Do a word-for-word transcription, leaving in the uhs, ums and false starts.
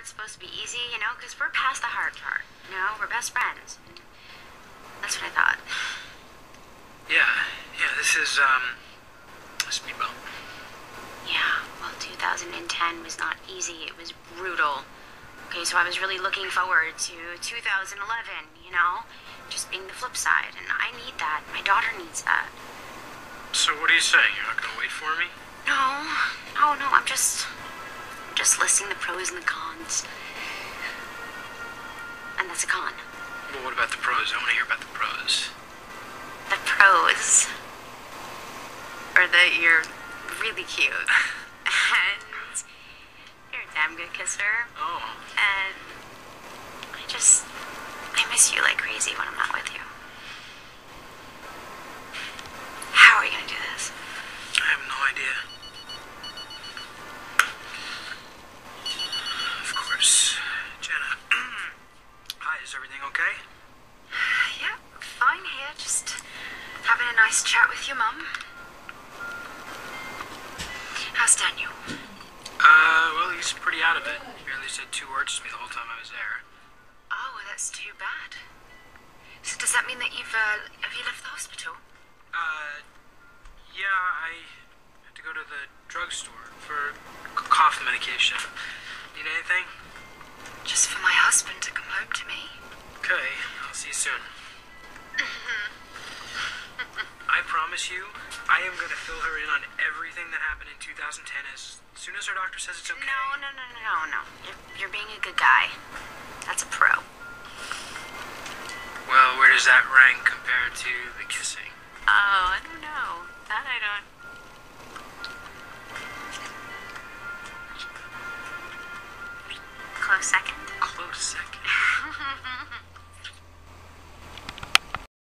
part's supposed to be easy, you know, because we're past the hard part. You know, we're best friends. That's what I thought. Yeah, yeah, this is, um, Speedball. Yeah, well, two thousand ten was not easy. It was brutal. Okay, so I was really looking forward to two thousand eleven, you know? Just being the flip side, and I need that. My daughter needs that. So what are you saying? You're not gonna wait for me? No. Oh, no, I'm just... I'm just listing the pros and the cons. And that's a con. Well, what about the pros? I want to hear about the pros. The pros are that you're really cute. And you're a damn good kisser. Oh. And I just... I miss you like crazy when I'm not with you. How are you gonna do this? I have no idea. Of course. Jenna. Hi, is everything okay? Yeah, fine here. Just having a nice chat with your mum. How's Daniel? Uh, well, he's pretty out of it. He barely said two words to me the whole time I was there. Oh, that's too bad. So does that mean that you've, uh, have you left the hospital? Uh, yeah, I had to go to the drugstore for cough medication. Need anything? Just for my husband to come home to me. Okay, I'll see you soon. I promise you, I am going to fill her in on everything that happened in two thousand ten as soon as her doctor says it's okay. No, no, no, no, no. You're, you're being a good guy. That's a pro. Well, where does that rank compared to the kissing? Oh, I don't know. That I don't... Close second? Close second.